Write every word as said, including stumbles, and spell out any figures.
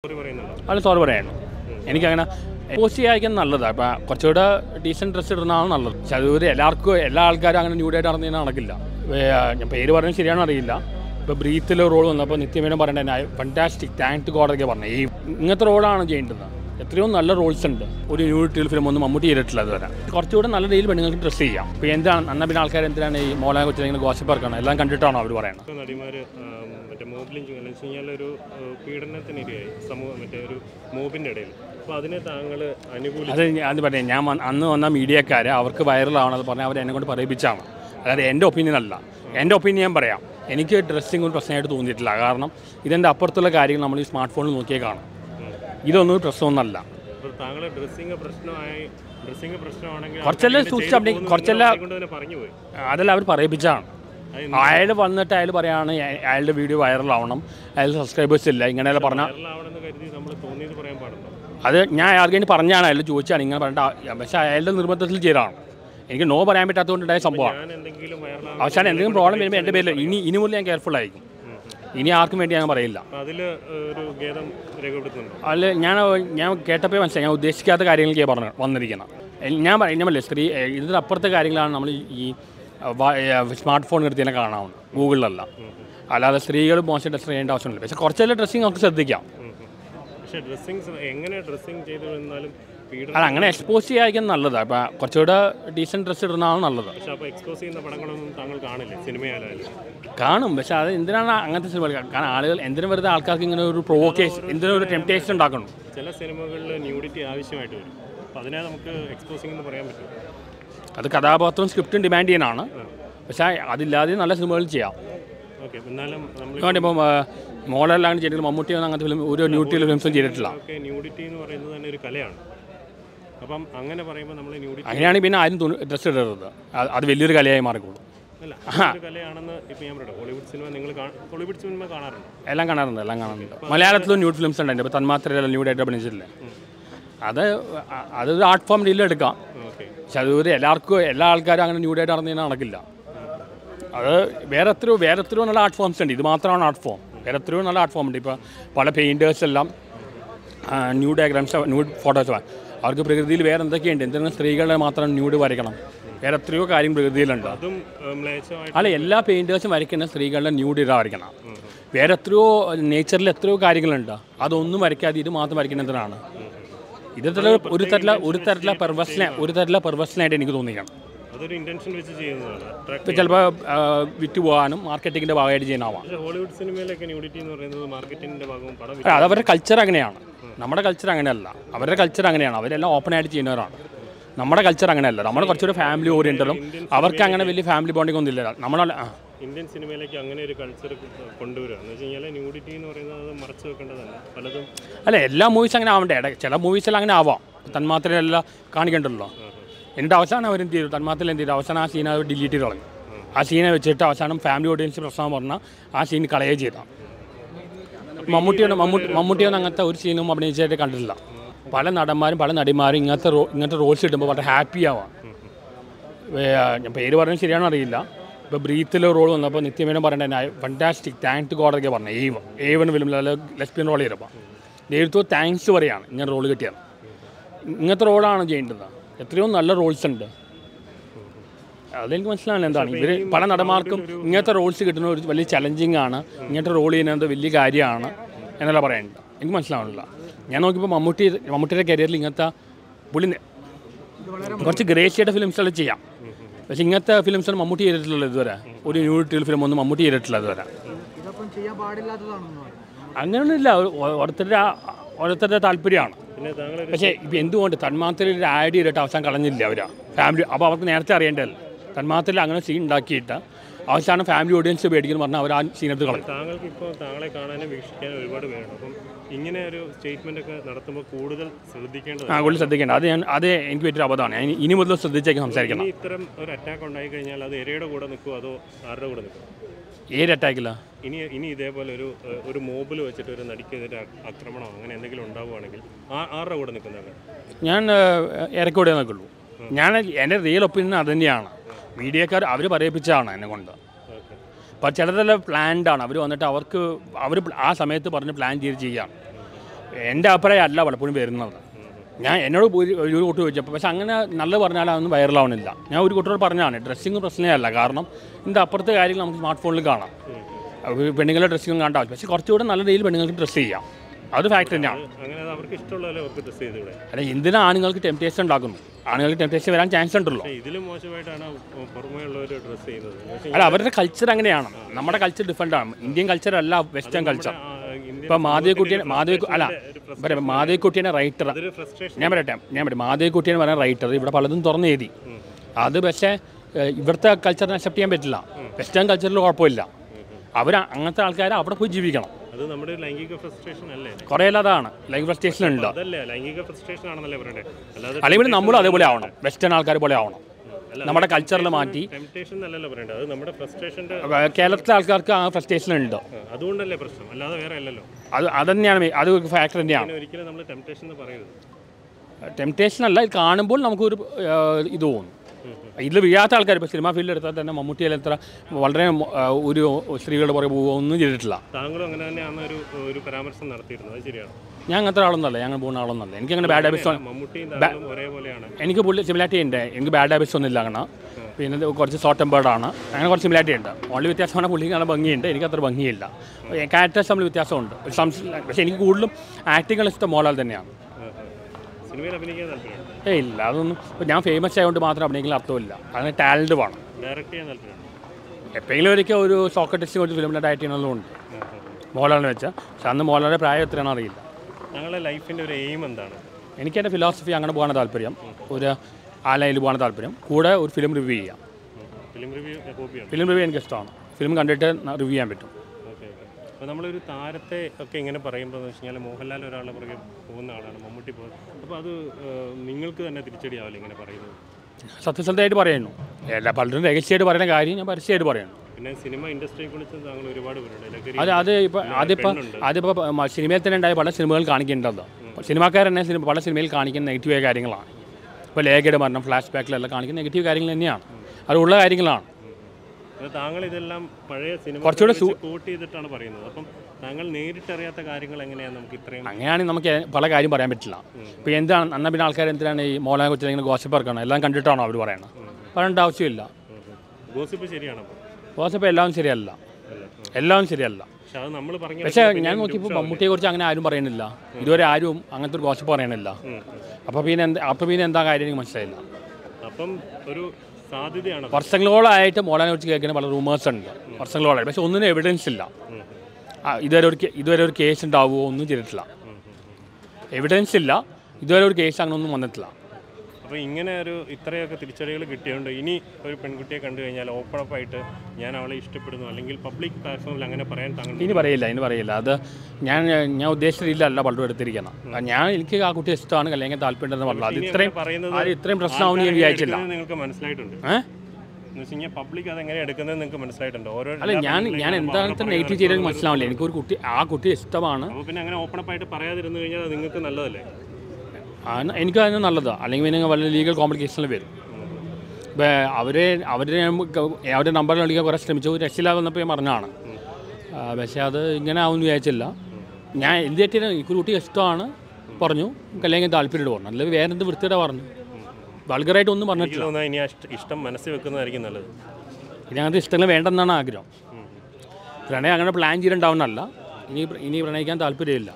I saw over end. Any kind of Posi I can another Cochoda, decent dressed around Chaduri, Larco, Larga, and New Dead Arnina Gilla, where Pedro and Siriana Rilla, the Brithil roll on the Nithiman and I fantastic thank to God the governor. Nathroda and Jane to them. The three on other roll center would you till film on the Mammoth Red Leather. Corchoda and other deal when you to see Pienda, Annabinal Caranthan, a Mola, a gossip, and I like country town of Varana. I media carrier, our viral and end opinion. End opinion Barea. Any dressing on percent to it lagarno, then the Apertola carrying normally smartphone Lukagano. You don't know Trasonala. Dressing a person, I dressing a person on a Corcella, Adela Parabijan. I had one that I had a video viral on them. I'll subscribe to Silla and I'll Parna. Other Naya again Parana, I'll do Channing and I'll do the little Jeran. You can know but I'm at the day some more. I'll send anything problem in the middle. You know, and careful like any argument. I'll get up and say, oh, this cat the guiding gave on the region. And now I never list three. Is the upper the guiding normally? Smartphone is not Google. That's why we have to dress in the same way. But we have to dress in the same way. But dressing is not exposed. We have to dress decent dress. But we have to expose it in the cinema. But we have to The Kadabatron script in demand in honor. Adiladin, unless the world jail. Okay, Mola Land General Mamutian and the Nudity Films in Jeritla. Okay, nudity or any Kalyan. Upon Anganaparama, nudity. I had been I don't dress it. Advil Galea Margo. Hollywood cinema, Hollywood cinema, Elangana, Langan. Malayalam nude films and Batanmatra nude at Benizil. Other art form dealer. Chaduri, Larco, Larga, and New Dead Arnina Gilla. Where through, where through an art form, Sandy, the Matron art form, where through an art form, Dipper, Palapinders, new diagrams, new photos. Argo Brigadier, where and the Kind, and then a Strigal and Matron, new Varicum. Where a trio carrying Brigadier and Alla painters, American, Strigal, and new Diragana. Where a true nature let through carrying Landa. Adonu Marica, the Matha American and the Rana. This is a purpose. This is a purpose. This is the intention. This is the marketing. This is Hollywood cinema. This is the marketing. This is the culture. This is the culture. This is open attitude. This is the family oriented. This is family bonding. Indian cinema like Angana culture Kondura, nudity or another March. Alla movies and I'm dead, Chella movies Langanava, Tanmatrella, Kanigandula. In Dawsana, in the Tanmatel and the Dawsana, seen a deleted role. I seen a Chetasan family audience of Samorna, I seen Kalajita. Mamuti and Mamuti and Angata Ursino Mabinja Candilla. Palanadamar, Palanadimari, another role set about a happy hour. Where Pedro and Siriana Rilla. The Brithil roll on the Nithiman and I fantastic thank to God the governor, even William Lesbian Rollera. They two thanks to Varian in a roll again. Nathroda and Jane to them. The three on the roll center. Lincolnsland and then Paranada Markham, Nether Roll Secret, very challenging Anna, Nether Roll in the Villig Ariana, and another end. Lincolnsland. Yanokipa Mamuti, Mamutra Carrier Lingata, Bulin. What's a great shade of film Salachia? Singata films are Mammootty leather. Would you till film on the Mammootty leather? I'm going to order the Talpurian. I say, Bindu on the Tanmatri, I idea at Avsankalan Lavida. Family about Narta Rendel. Tanmatri Langa seen Dakita. Our son of family audience to Bedian one hour seen at the Tangal Kipo, Tangalakana, which can reward a Indian statement. I will say the Ganadian, other inquiry about an animal of the Jacob Sargon. Attack on Nigeria, the Red of the Kuado, Arrow. Eight attacker. Any there were mobile, which are an adequate Akramana and the Gilunda. Are over the Kanaka. Yan Erko Danagulu. Yan ended the European Adaniana. Media car, everybody pitchana and a wonder. But Chalada planned on every on the tower, our ass a method plan. and the opera at Lava Punberna. I know you to Japasanga, Nalavarna, and Vairlanilla. Now we go to Parnan, dressing of Snare Lagarno, in the upper island smartphone Lagana. Penningal dressing on Dutch, or two and other deal Penningal to see. Other factor now. In the annual temptation lagoon. Annual temptation and chance and law. Our culture and Namada culture different. Indian culture, I love Western culture. But Made Kutin, Made Kutin, but Made Kutin a writer. Never attempt. Never Made Kutin were a writer. If a Paladin Tornadi. Other Bessa, Verta culture and September Western culture or Polla. Our Angata Alcaira, after Pujivigan. നമ്മുടെ ലൈംഗിക frustration അല്ലേ കുറേലതാണ് ലൈംഗിക frustration ഉണ്ട് അതല്ല ലൈംഗിക frustration ആണെന്നല്ല പറയുന്നത് അല്ലാതെ അല്ലെങ്കിൽ നമ്മൾ അതേപോലെ ആവണം വെസ്റ്റേൺ ആൾക്കാർ പോലെ ആവണം നമ്മുടെ കൾച്ചറിൽ മാറ്റി ടെംപ്റ്റേഷൻ എന്നല്ലല്ലോ പറയുന്നത് അത് നമ്മുടെ ഫ്രസ്ട്രേഷന്റെ കേരളത്തിലെ ആൾക്കാർക്ക് ആ ഫ്രസ്ട്രേഷൻ ഉണ്ട് അതുകൊണ്ടല്ലേ പ്രശ്നം അല്ലാതെ വേറെ അല്ലല്ലോ അത് അതന്നെയാണ് അത് ഒരു ഫാക്ടർ തന്നെയാണ് ഒരിക്കലും നമ്മൾ ടെംപ്റ്റേഷൻ എന്ന് പറയുന്നത് ടെംപ്റ്റേഷൻ അല്ല ഇത് കാണുമ്പോൾ നമുക്ക് ഒരു ഇത് തോന്നും ഇതിൽ വീഴാത്ത ആൾക്കാർ ഇപ്പോൾ സിനിമ ഫീൽഡിൽ എടുത്താൽ തന്നെ മമ്മൂട്ടിയിൽ എത്ര വളരെ ഒരു സ്ത്രീകളുടെ പുറകെ പോകുമൊന്നും ചെയ്തിട്ടില്ല താങ്കളും അങ്ങനെ തന്നെയാണ് ഒരു ഒരു പരാമർശം നടത്തിയിരുന്നത് അത് ശരിയാണ് ഞാൻ അങ്ങനത്തെ ആളൊന്നുമല്ല ഞങ്ങൾ പോകുന്ന ആളൊന്നുമല്ല എനിക്ക് അങ്ങനെ ബാഡ് ഹാബിറ്റ്സ് മമ്മൂട്ടിയും താങ്കളും ഒരേപോലെയാണ് എനിക്ക് പുള്ളി സിമിലാരിറ്റി ഉണ്ട് എനിക്ക് ബാഡ് ഹാബിറ്റ്സ് ഒന്നും ഇല്ല അങ്ങനെ പിന്നെ കുറച്ച് ഷോർട്ട് ടെമ്പേർഡാണ് അങ്ങനെ കുറച്ച് സിമിലാരിറ്റി ഉണ്ട് ഓൺലി വ്യത്യാസമാണ് പുള്ളിക്ക് നല്ല ഭംഗിയുണ്ട് എനിക്ക് അത്ര ഭംഗിയില്ല ക്യാരക്ടേഴ്സ് തമ്മിൽ വ്യത്യാസമുണ്ട് പക്ഷേ എനിക്ക് കൂടുതലും ആക്ടിങ്ങൾ ഇഷ്ടം മോഹൻലാൽ തന്നെയാണ് സിനിമയിൽ അഭിനയിക്കാൻ താല്പര്യമുണ്ട് ഏയ് ഇല്ല അതൊന്നും ഇപ്പോൾ ഞാൻ ഫേമസ് ആയതുകൊണ്ട് മാത്രം അഭിനയിക്കുന്ന അർത്ഥമില്ല അതിന് ടാലൻറ്റ് വേണം ഡയറക്റ്റ് ചെയ്യാൻ താല്പര്യമുണ്ട് എപ്പോഴെങ്കിലും ഒരിക്കൽ ഒരു സോക്രട്ടീസ് കുറച്ച് ഫിലിമിനെ ഡയറക്റ്റ് ചെയ്യണമെന്നുണ്ട് മോഹൻലാലിനെ വെച്ചാൽ പക്ഷെ അന്ന് മോഹൻലാലിൻ്റെ പ്രായം എത്രയാണെന്ന് അറിയില്ല ഞങ്ങളുടെ ലൈഫിൻ്റെ ഒരു എയിം എന്താണ് എനിക്ക് എൻ്റെ ഫിലോസഫി അങ്ങനെ പോകാൻ താല്പര്യം ഒരു ആ ലൈനിൽ പോകാൻ താല്പര്യം കൂടെ ഒരു ഫിലിം റിവ്യൂ ചെയ്യാം ഫിലിം റിവ്യൂ ഹോബിയാണ് ഫിലിം റിവ്യൂ എനിക്ക് ഇഷ്ടമാണ് ഫിലിം കണ്ടിട്ട് റിവ്യൂ ചെയ്യാൻ പറ്റും അപ്പോൾ നമ്മളൊരു താരത്തെ ഒക്കെ ഇങ്ങനെ പറയുമ്പോൾ എന്ന് വെച്ച് കഴിഞ്ഞാൽ മോഹൻലാൽ ഒരാളുടെ പുറകെ പോകുന്ന ആളാണ് മമ്മൂട്ടി പോകുന്നത് അപ്പോൾ അത് നിങ്ങൾക്ക് തന്നെ തിരിച്ചടിയാവില്ല ഇങ്ങനെ പറയുന്നത് സത്യസന്ധമായിട്ട് പറയുന്നു എല്ലാ പലരും രഹസ്യമായിട്ട് പറയുന്ന കാര്യം ഞാൻ പരസ്യമായിട്ട് പറയുന്നു പിന്നെ സിനിമ ഇൻഡസ്ട്രിയെ കുറിച്ച് താങ്കൾ ഒരുപാട് പേരുണ്ട് അത് അത് ഇപ്പോൾ അതിപ്പോൾ അതിപ്പോൾ സിനിമയിൽ തന്നെ ഉണ്ടായ പല സിനിമകൾ കാണിക്കേണ്ടത് സിനിമാക്കാരെന്നെ സിനിമ പല സിനിമയിൽ കാണിക്കുന്ന നെഗറ്റീവായ കാര്യങ്ങളാണ് ഇപ്പോൾ ലേഖയുടെ മരണം ഫ്ലാഷ് ബാക്കിലെല്ലാം കാണിക്കുന്ന നെഗറ്റീവ് കാര്യങ്ങൾ തന്നെയാണ് അതുള്ള കാര്യങ്ങളാണ് താങ്കൾ ഇതെല്ലാം പഴയ സിനിമ കുറച്ചുകൂടെ സപ്പോർട്ട് ചെയ്തിട്ടാണ് പറയുന്നത് അപ്പം താങ്കൾ നേരിട്ടറിയാത്ത കാര്യങ്ങൾ എങ്ങനെയാണ് നമുക്ക് ഇത്രയും അങ്ങനെയാണെങ്കിൽ നമുക്ക് പല കാര്യം പറയാൻ പറ്റില്ല ഇപ്പോൾ എന്താണ് അന്ന പിന്നെ ആൾക്കാർ എന്തിനാണ് ഈ മോഹൻലാലിനെ കുറിച്ച് ഇങ്ങനെ ഗോസിപ്പ് ഇറക്കണം എല്ലാം കണ്ടിട്ടാണോ അവർ പറയണത് പറയേണ്ട ആവശ്യമില്ല ഗോസിപ്പ് ശരിയാണോ ഗോസിപ്പ് എല്ലാം ശരിയല്ല എല്ലാം ശരിയല്ല പക്ഷേ ഞാൻ നോക്കിയപ്പോൾ മമ്മൂട്ടിയെ കുറിച്ച് അങ്ങനെ ആരും പറയണില്ല ഇതുവരെ ആരും അങ്ങനത്തെ ഒരു ഗോസിപ്പ് പറയണില്ല അപ്പോൾ പിന്നെ എന്താ അപ്പോൾ പിന്നെ എന്താ കാര്യം എനിക്ക് മനസ്സിലായില്ല അപ്പം ഒരു വർഷങ്ങളോളായിട്ട് മോഹൻലാലിനെ കുറിച്ച് കേൾക്കുന്ന പല റൂമേഴ്സ് ഉണ്ട് വർഷങ്ങളോളായിട്ട് പക്ഷെ ഒന്നിനും എവിഡൻസ് ഇല്ല ഇതുവരെ ഒരു ഇതുവരെ ഒരു കേസ് ഉണ്ടാവുമോ ഒന്നും ചെയ്തിട്ടില്ല എവിഡൻസ് ഇല്ല ഇതുവരെ ഒരു കേസ് അങ്ങനെ ഒന്നും വന്നിട്ടില്ല അപ്പോൾ ഇങ്ങനെ ഒരു ഇത്രയൊക്കെ തിരിച്ചടികൾ കിട്ടിയതുകൊണ്ട് ഇനി ഒരു പെൺകുട്ടിയെ കണ്ടു കഴിഞ്ഞാൽ ഓപ്പൺ അപ്പ് ആയിട്ട് ഞാൻ അവളെ ഇഷ്ടപ്പെടുന്നു അല്ലെങ്കിൽ പബ്ലിക് പ്ലാറ്റ്ഫോമിൽ അങ്ങനെ പറയാൻ താങ്കൾ ഇനി പറയില്ല ഇനി പറയില്ല അത് ഞാൻ ഞാൻ ഉദ്ദേശിച്ച രീതിയിലല്ല പലരും എടുത്തിരിക്കണം ഞാൻ എനിക്ക് ആ കുട്ടി ഇഷ്ടമാണ് അല്ലെങ്കിൽ താല്പര്യമുണ്ടെന്ന് പറഞ്ഞത് അത് ഇത്രയും പറയുന്നത് ഇത്രയും പ്രശ്നമാവുമെന്ന് ഞാൻ വിചാരിച്ചില്ല നിങ്ങൾക്ക് മനസ്സിലായിട്ടുണ്ട് ഏഹ് പബ്ലിക് അതെങ്ങനെ എടുക്കുന്നത് നിങ്ങൾക്ക് മനസ്സിലായിട്ടുണ്ട് ഓരോ അല്ല ഞാൻ ഞാൻ എന്താണ് നെഗറ്റീവ് ചെയ്തത് മനസ്സിലാവില്ല എനിക്കൊരു കുട്ടി ആ കുട്ടി ഇഷ്ടമാണ് പിന്നെ അങ്ങനെ ഓപ്പൺ അപ്പ് ആയിട്ട് പറയാതിരുന്നു കഴിഞ്ഞാൽ അത് നിങ്ങൾക്ക് നല്ലതല്ലേ എനിക്ക് അതിന് നല്ലതാണ് അല്ലെങ്കിൽ പിന്നെ വല്ല ലീഗൽ കോംപ്ലിക്കേഷനിൽ വരും ഇപ്പോൾ അവരെ അവരുടെ അവരുടെ നമ്പറിൽ വിളിക്കാൻ കുറേ ശ്രമിച്ചു രക്ഷയില്ലാതെ വന്നപ്പോൾ ഞാൻ പറഞ്ഞതാണ് പക്ഷേ അത് ഇങ്ങനെ ആവുമെന്ന് വിചാരിച്ചില്ല ഞാൻ എന്ത് തെറ്റിയാൽ ഈ കുട്ടി ഇഷ്ടമാണ് പറഞ്ഞു അല്ലെങ്കിൽ താല്പര്യമായിട്ട് പറഞ്ഞു അല്ലെങ്കിൽ വേറെ എന്ത് വൃത്തിയുടെ പറഞ്ഞു വൾഗറായിട്ട് ഒന്നും പറഞ്ഞിട്ടില്ല ഇനി ഇഷ്ടം മനസ്സിൽ വെക്കുന്നതായിരിക്കും നല്ലത് ഇനി അങ്ങനത്തെ ഇഷ്ടങ്ങൾ വേണ്ടെന്നാണ് ആഗ്രഹം പ്രണയം അങ്ങനെ പ്ലാൻ ചെയ്തിട്ടുണ്ടാവുന്നതല്ല ഇനി ഇനി പ്രണയിക്കാൻ താല്പര്യമില്ല